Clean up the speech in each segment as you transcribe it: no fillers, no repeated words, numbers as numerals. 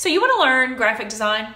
So you want to learn graphic design.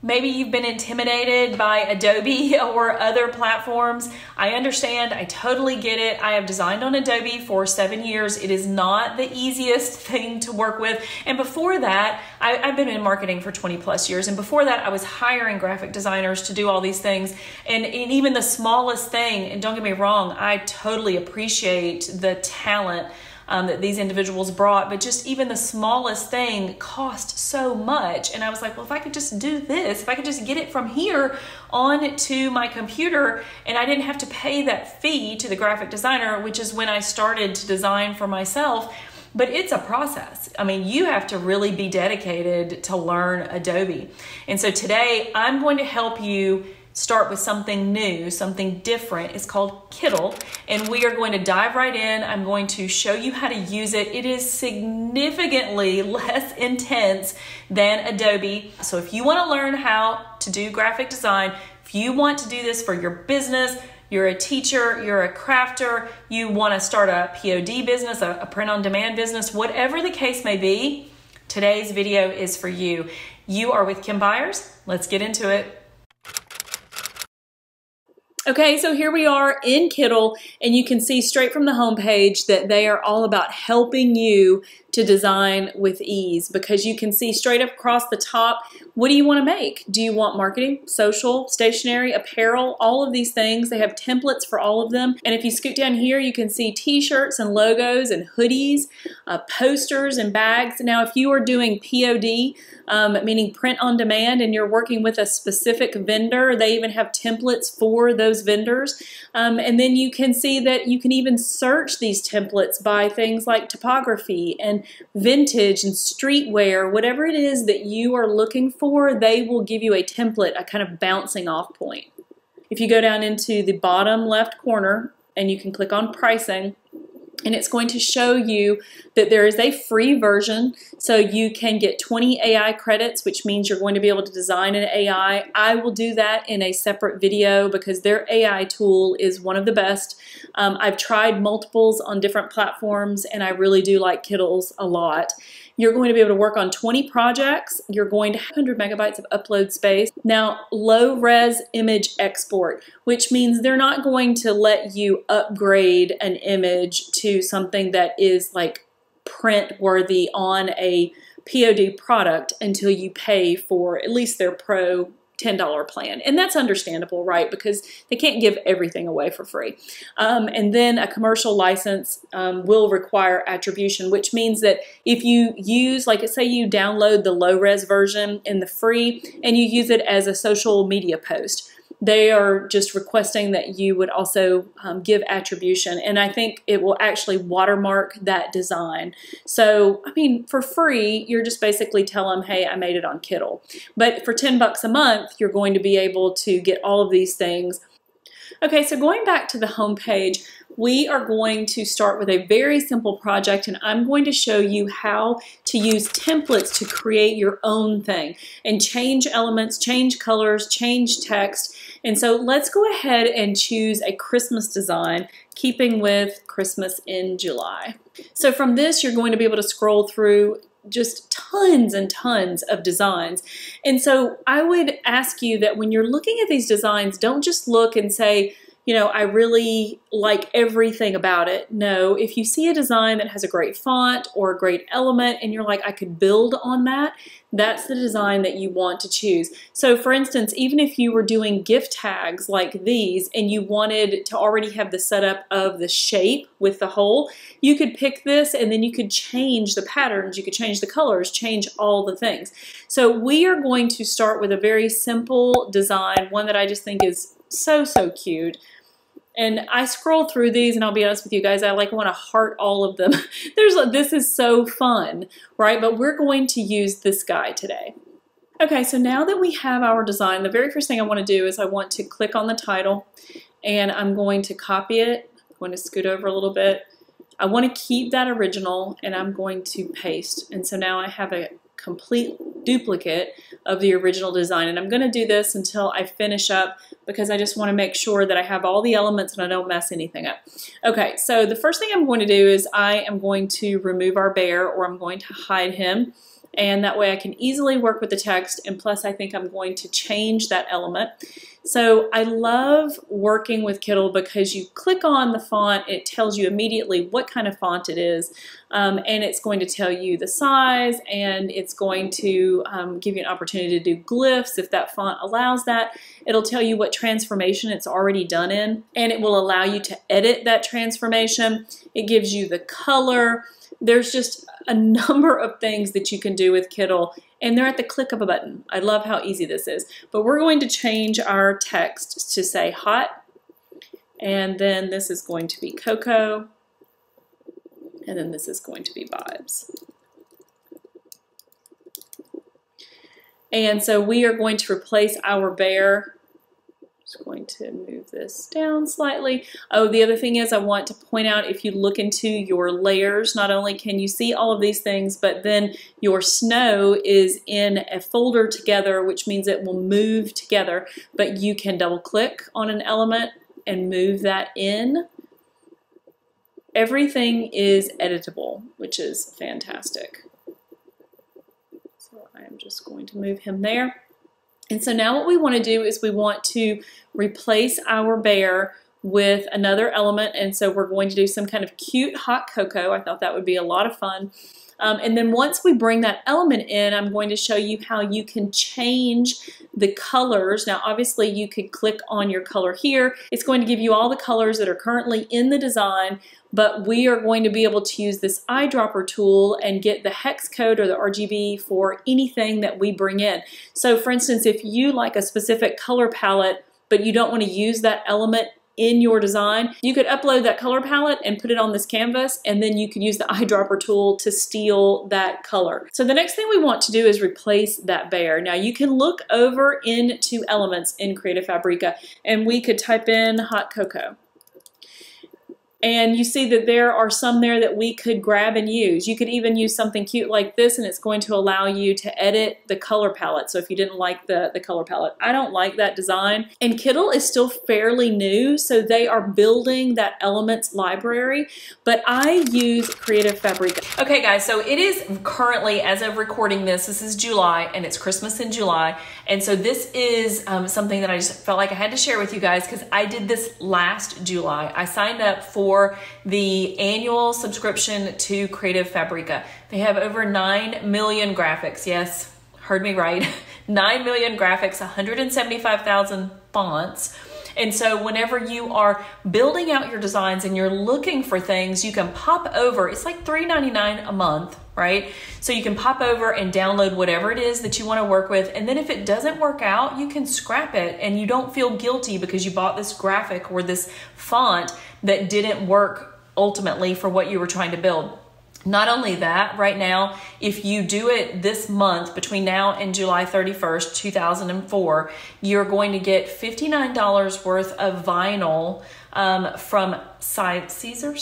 Maybe you've been intimidated by Adobe or other platforms. I understand, I totally get it. I have designed on Adobe for 7 years. It is not the easiest thing to work with. And before that, I've been in marketing for 20 plus years. And before that, I was hiring graphic designers to do all these things. And even the smallest thing, and don't get me wrong, I totally appreciate the talent that these individuals brought, but just even the smallest thing cost so much. And I was like, well, if I could just do this, if I could just get it from here on to my computer, and I didn't have to pay that fee to the graphic designer, which is when I started to design for myself. But it's a process. I mean, you have to really be dedicated to learn Adobe. And so today I'm going to help you start with something new, something different. It's called Kittl, and we are going to dive right in. I'm going to show you how to use it. It is significantly less intense than Adobe. So if you want to learn how to do graphic design, if you want to do this for your business, you're a teacher, you're a crafter, you want to start a POD business, a print-on-demand business, whatever the case may be, today's video is for you. You are with Kim Byers. Let's get into it. Okay, so here we are in Kittl, and you can see straight from the homepage that they are all about helping you to design with ease, because you can see straight up across the top, what do you want to make? Do you want marketing, social, stationery, apparel, all of these things? They have templates for all of them. And if you scoot down here, you can see t-shirts and logos and hoodies, posters and bags. Now, if you are doing POD, meaning print on demand, and you're working with a specific vendor, they even have templates for those vendors. And then you can see that you can even search these templates by things like typography and vintage and streetwear, whatever it is that you are looking for, they will give you a template, a kind of bouncing off point. If you go down into the bottom left corner and you can click on pricing, and it's going to show you that there is a free version, so you can get 20 AI credits, which means you're going to be able to design an AI. I will do that in a separate video because their AI tool is one of the best. I've tried multiples on different platforms, and I really do like Kittl's a lot. You're going to be able to work on 20 projects. You're going to have 100 megabytes of upload space. Now, low-res image export, which means they're not going to let you upgrade an image to something that is like print-worthy on a POD product until you pay for at least their pro $10 plan. And that's understandable, right? Because they can't give everything away for free. And then a commercial license will require attribution, which means that if you use, like say you download the low-res version in the free and you use it as a social media post, they are just requesting that you would also give attribution. And I think it will actually watermark that design. So, I mean, for free, you're just basically telling them, hey, I made it on Kittl. But for 10 bucks a month, you're going to be able to get all of these things. Okay, so going back to the homepage, we are going to start with a very simple project, and I'm going to show you how to use templates to create your own thing and change elements, change colors, change text. And so let's go ahead and choose a Christmas design, keeping with Christmas in July. So from this, you're going to be able to scroll through just tons and tons of designs. And so I would ask you that when you're looking at these designs, don't just look and say, you know, I really like everything about it. No, if you see a design that has a great font or a great element and you're like, I could build on that, that's the design that you want to choose. So for instance, even if you were doing gift tags like these and you wanted to already have the setup of the shape with the hole, you could pick this and then you could change the patterns, you could change the colors, change all the things. So we are going to start with a very simple design, one that I just think is so cute. And I scroll through these, and I'll be honest with you guys, I like want to heart all of them. This is so fun, right? But we're going to use this guy today. Okay, so now that we have our design, the very first thing I want to do is I want to click on the title, and I'm going to copy it. I'm going to scoot over a little bit. I want to keep that original, and I'm going to paste. And so now I have a complete duplicate of the original design, and I'm going to do this until I finish up because I just want to make sure that I have all the elements and I don't mess anything up. Okay, so the first thing I'm going to do is I am going to remove our bear, or I'm going to hide him, and that way I can easily work with the text, and plus I think I'm going to change that element. So I love working with Kittl because you click on the font, it tells you immediately what kind of font it is, and it's going to tell you the size, and it's going to give you an opportunity to do glyphs if that font allows that. It'll tell you what transformation it's already done in, and it will allow you to edit that transformation. It gives you the color. There's just a number of things that you can do with Kittl, and they're at the click of a button. I love how easy this is. But we're going to change our text to say hot, and then this is going to be cocoa, and then this is going to be vibes. And so we are going to replace our bear. Just going to move this down slightly. Oh, the other thing is I want to point out, if you look into your layers, not only can you see all of these things, but then your snow is in a folder together, which means it will move together, but you can double click on an element and move that in. Everything is editable, which is fantastic. So I'm just going to move him there. And so now what we want to do is we want to replace our bear with another element, and so we're going to do some kind of cute hot cocoa. I thought that would be a lot of fun. And then once we bring that element in, I'm going to show you how you can change the colors. Now obviously you could click on your color here. It's going to give you all the colors that are currently in the design, but we are going to be able to use this eyedropper tool and get the hex code or the RGB for anything that we bring in. So for instance, if you like a specific color palette, but you don't want to use that element in your design, you could upload that color palette and put it on this canvas, and then you could use the eyedropper tool to steal that color. So the next thing we want to do is replace that bear. Now you can look over into elements in Creative Fabrica, and we could type in hot cocoa. And you see that there are some there that we could grab and use. You could even use something cute like this, and it's going to allow you to edit the color palette. So if you didn't like the color palette, I don't like that design. And Kittl is still fairly new, so they are building that elements library, but I use Creative Fabrica. Okay guys, so it is currently, as of recording this, this is July, and it's Christmas in July. And so this is something that I just felt like I had to share with you guys, because I did this last July. I signed up for the annual subscription to Creative Fabrica. They have over 9 million graphics. Yes, heard me right. 9 million graphics, 175,000 fonts. And so whenever you are building out your designs and you're looking for things, you can pop over. It's like $3.99 a month, right? So you can pop over and download whatever it is that you want to work with. And then if it doesn't work out, you can scrap it, and you don't feel guilty because you bought this graphic or this font that didn't work ultimately for what you were trying to build. Not only that, right now, if you do it this month, between now and July 31st, 2004, you're going to get $59 worth of vinyl from Size Caesar.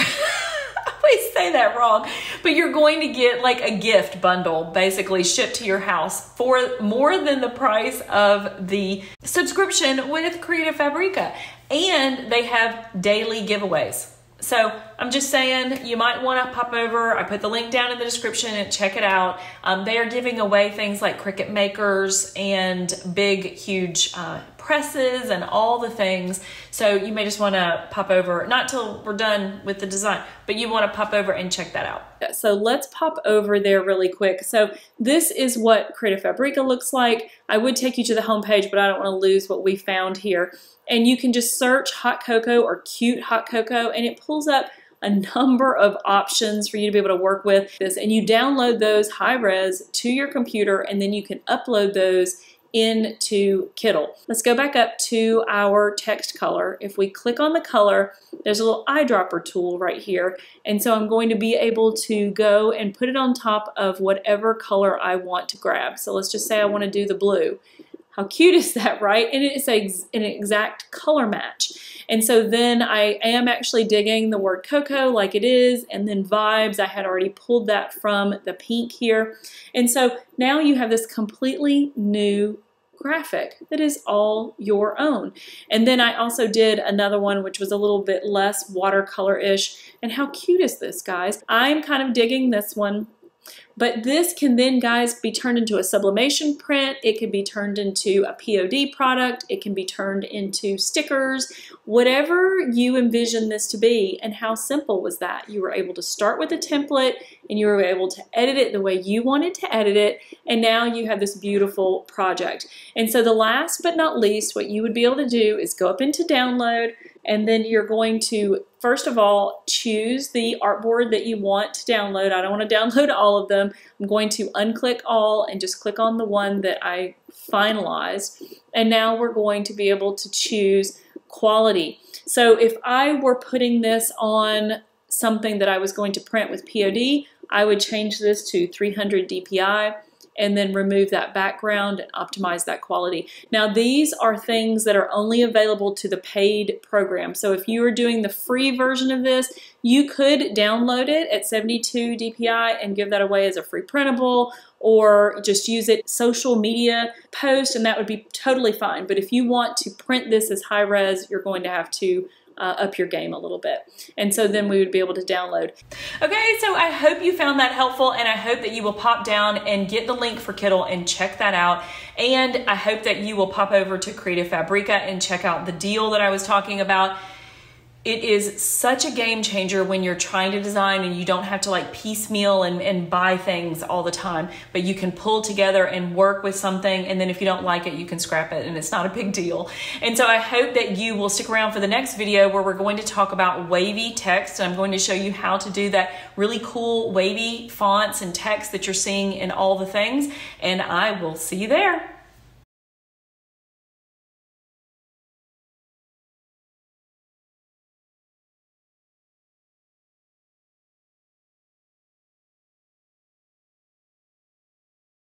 I always say that wrong, but you're going to get like a gift bundle basically shipped to your house for more than the price of the subscription with Creative Fabrica. And they have daily giveaways. So I'm just saying, you might want to pop over. I put the link down in the description and check it out. They are giving away things like Cricut makers and big, huge presses and all the things. So you may just want to pop over, not till we're done with the design, but you want to pop over and check that out. So let's pop over there really quick. So this is what Creative Fabrica looks like. I would take you to the homepage, but I don't want to lose what we found here. And you can just search hot cocoa or cute hot cocoa, and it pulls up a number of options for you to be able to work with this. And you download those high res to your computer, and then you can upload those into Kittl. Let's go back up to our text color. If we click on the color, there's a little eyedropper tool right here. And so I'm going to be able to go and put it on top of whatever color I want to grab. So let's just say I want to do the blue. How cute is that, right? And it's an exact color match. And so then I am actually digging the word cocoa like it is, and then vibes, I had already pulled that from the pink here. And so now you have this completely new graphic that is all your own. And then I also did another one which was a little bit less watercolor-ish. And how cute is this, guys? I'm kind of digging this one. But this can then, guys, be turned into a sublimation print. It can be turned into a POD product. It can be turned into stickers, whatever you envision this to be. And how simple was that? You were able to start with a template and you were able to edit it the way you wanted to edit it. And now you have this beautiful project. And so the last but not least, what you would be able to do is go up into download, and then you're going to, first of all, choose the artboard that you want to download. I don't want to download all of them. I'm going to unclick all and just click on the one that I finalized. And now we're going to be able to choose quality. So if I were putting this on something that I was going to print with POD, I would change this to 300 DPI. And then remove that background and optimize that quality. Now, these are things that are only available to the paid program. So if you are doing the free version of this, you could download it at 72 DPI and give that away as a free printable, or just use it social media post, and that would be totally fine. But if you want to print this as high res, you're going to have to up your game a little bit. And so then we would be able to download. Okay, so I hope you found that helpful, and I hope that you will pop down and get the link for Kittl and check that out. And I hope that you will pop over to Creative Fabrica and check out the deal that I was talking about. It is such a game changer when you're trying to design and you don't have to like piecemeal and buy things all the time, but you can pull together and work with something, and then if you don't like it, you can scrap it and it's not a big deal. And so I hope that you will stick around for the next video where we're going to talk about wavy text, and I'm going to show you how to do that really cool wavy fonts and text that you're seeing in all the things, and I will see you there.